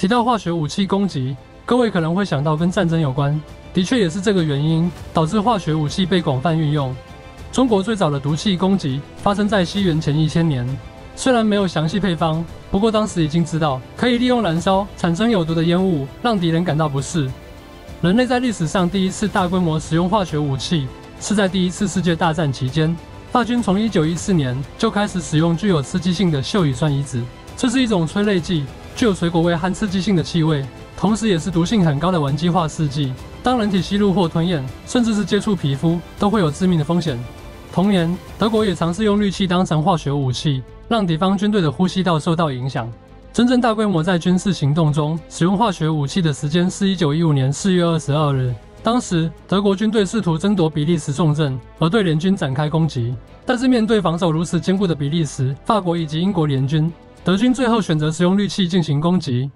提到化学武器攻击，各位可能会想到跟战争有关，的确也是这个原因导致化学武器被广泛运用。中国最早的毒气攻击发生在西元前1000年，虽然没有详细配方，不过当时已经知道可以利用燃烧产生有毒的烟雾，让敌人感到不适。人类在历史上第一次大规模使用化学武器是在第一次世界大战期间，法军从1914年就开始使用具有刺激性的溴乙酸乙酯，这是一种催泪剂，具有水果味和刺激性的气味。 同时，也是毒性很高的烷基化试剂。当人体吸入或吞咽，甚至是接触皮肤，都会有致命的风险。同年，德国也尝试用氯气当成化学武器，让敌方军队的呼吸道受到影响。真正大规模在军事行动中使用化学武器的时间是1915年4月22日。当时，德国军队试图争夺比利时重镇，而对联军展开攻击。但是，面对防守如此坚固的比利时、法国以及英国联军，德军最后选择使用氯气进行攻击。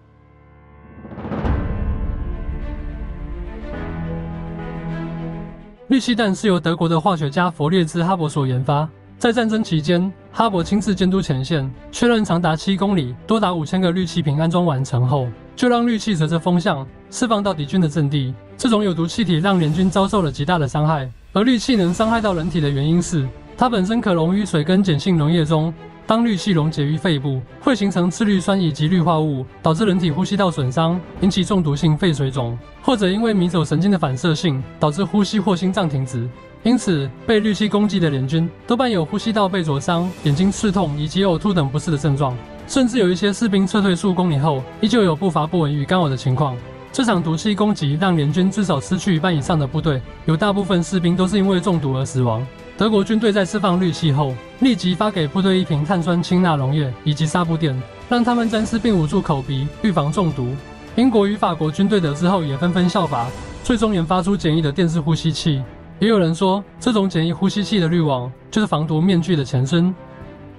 氯气弹是由德国的化学家弗列兹·哈伯所研发。在战争期间，哈伯亲自监督前线，确认长达7公里、多达5000个氯气瓶安装完成后，就让氯气随着风向释放到敌军的阵地。这种有毒气体让联军遭受了极大的伤害。而氯气能伤害到人体的原因是，它本身可溶于水跟碱性溶液中。当氯气溶解于肺部，会形成次氯酸以及氯化物，导致人体呼吸道损伤，引起中毒性肺水肿，或者因为迷走神经的反射性，导致呼吸或心脏停止。因此，被氯气攻击的联军多半有呼吸道被灼伤、眼睛刺痛以及呕吐等不适的症状，甚至有一些士兵撤退数公里后，依旧有步伐不稳与干呕的情况。这场毒气攻击让联军至少失去1半以上的部队，有大部分士兵都是因为中毒而死亡。 德国军队在释放氯气后，立即发给部队1瓶碳酸氢钠溶液以及纱布垫，让他们沾湿并捂住口鼻，预防中毒。英国与法国军队得知后也纷纷效法，最终研发出简易的电式呼吸器。也有人说，这种简易呼吸器的滤网就是防毒面具的前身。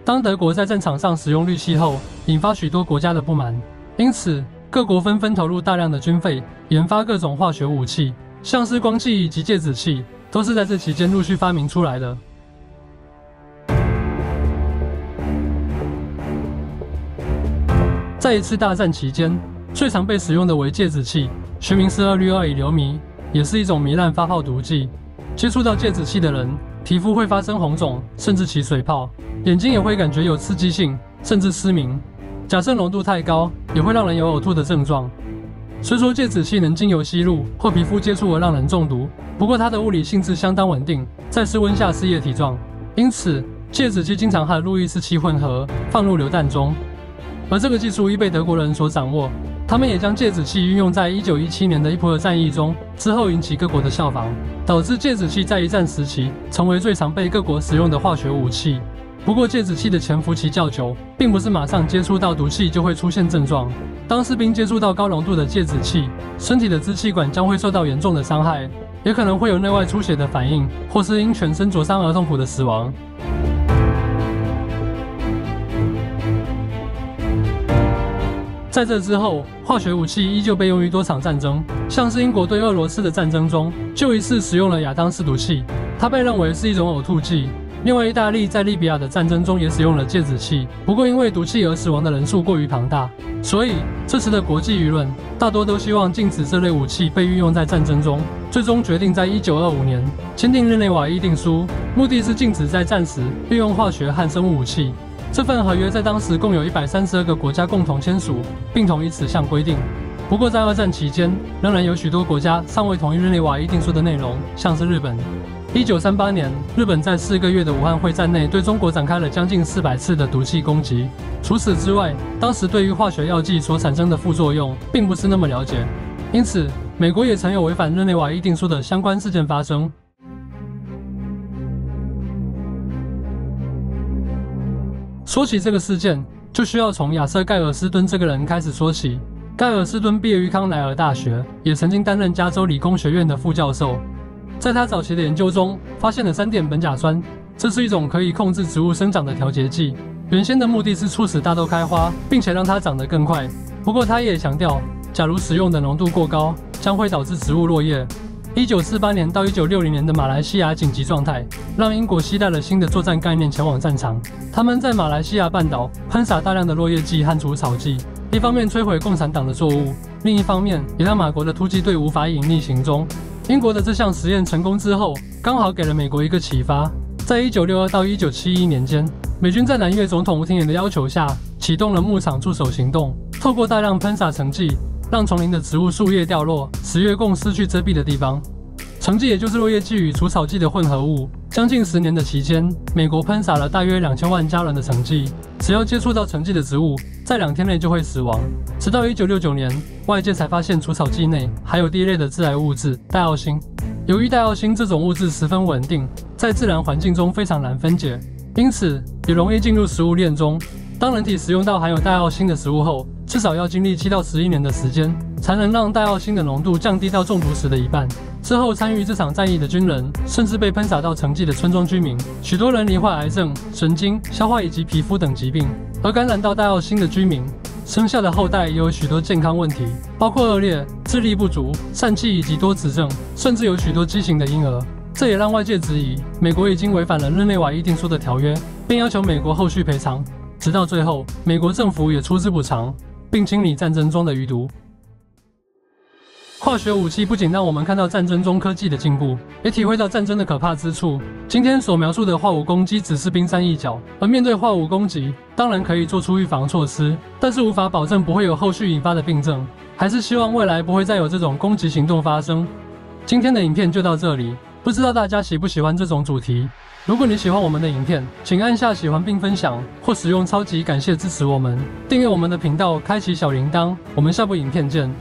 当德国在战场上使用氯气后，引发许多国家的不满，因此各国纷纷投入大量的军费，研发各种化学武器，像是光器以及芥子气。 都是在这期间陆续发明出来的。在一次大战期间，最常被使用的为芥子气，学名是262乙硫醚，也是一种糜烂发泡毒剂。接触到芥子气的人，皮肤会发生红肿，甚至起水泡，眼睛也会感觉有刺激性，甚至失明。假设浓度太高，也会让人有呕吐的症状。 虽说芥子气能经由吸入或皮肤接触而让人中毒，不过它的物理性质相当稳定，在室温下是液体状，因此芥子气经常和路易斯气混合放入榴弹中。而这个技术亦被德国人所掌握，他们也将芥子气运用在1917年的伊普尔战役中，之后引起各国的效仿，导致芥子气在一战时期成为最常被各国使用的化学武器。不过芥子气的潜伏期较久，并不是马上接触到毒气就会出现症状。 当士兵接触到高浓度的芥子气，身体的支气管将会受到严重的伤害，也可能会有内外出血的反应，或是因全身灼伤而痛苦的死亡。在这之后，化学武器依旧被用于多场战争，像是英国对俄罗斯的战争中，就一次使用了亚当氏毒气，它被认为是一种呕吐剂。另外，意大利在利比亚的战争中也使用了芥子气，不过因为毒气而死亡的人数过于庞大。 所以，这时的国际舆论大多都希望禁止这类武器被运用在战争中，最终决定在1925年签订《日内瓦议定书》，目的是禁止在战时运用化学和生物武器。这份合约在当时共有132个国家共同签署，并同意此项规定。不过，在二战期间，仍然有许多国家尚未同意《日内瓦议定书》的内容，像是日本。1938年，日本在4个月的武汉会战内对中国展开了将近400次的毒气攻击。 除此之外，当时对于化学药剂所产生的副作用并不是那么了解，因此美国也曾有违反日内瓦议定书的相关事件发生。说起这个事件，就需要从亚瑟·盖尔斯敦这个人开始说起。盖尔斯敦毕业于康奈尔大学，也曾经担任加州理工学院的副教授。在他早期的研究中，发现了3碘苯甲酸，这是一种可以控制植物生长的调节剂。 原先的目的是促使大豆开花，并且让它长得更快。不过，他也强调，假如使用的浓度过高，将会导致植物落叶。1948年到1960年的马来西亚紧急状态，让英国携带了新的作战概念前往战场。他们在马来西亚半岛喷洒大量的落叶剂和除草剂，一方面摧毁共产党的作物，另一方面也让马国的突击队无法隐匿行踪。英国的这项实验成功之后，刚好给了美国一个启发。在1962到1971年间，美军在南越总统吴廷琰的要求下，启动了牧场驻守行动，透过大量喷洒橙剂，让丛林的植物树叶掉落，使越共失去遮蔽的地方。橙剂也就是落叶剂与除草剂的混合物。 将近10年的期间，美国喷洒了大约2000万加仑的橙剂。只要接触到橙剂的植物，在2天内就会死亡。直到1969年，外界才发现除草剂内还有第一类的致癌物质——戴奥辛。由于戴奥辛这种物质十分稳定，在自然环境中非常难分解，因此也容易进入食物链中。当人体食用到含有戴奥辛的食物后，至少要经历7到11年的时间，才能让戴奥辛的浓度降低到中毒时的一半。 之后参与这场战役的军人，甚至被喷洒到橙剂的村庄居民，许多人罹患癌症、神经、消化以及皮肤等疾病。而感染到戴奥辛的居民，生下的后代也有许多健康问题，包括恶劣、智力不足、疝气以及多子症，甚至有许多畸形的婴儿。这也让外界质疑，美国已经违反了日内瓦议定书的条约，并要求美国后续赔偿。直到最后，美国政府也出资补偿，并清理战争中的余毒。 化学武器不仅让我们看到战争中科技的进步，也体会到战争的可怕之处。今天所描述的化武攻击只是冰山一角，而面对化武攻击，当然可以做出预防措施，但是无法保证不会有后续引发的病症。还是希望未来不会再有这种攻击行动发生。今天的影片就到这里，不知道大家喜不喜欢这种主题？如果你喜欢我们的影片，请按下喜欢并分享，或使用超级感谢支持我们，订阅我们的频道，开启小铃铛。我们下部影片见。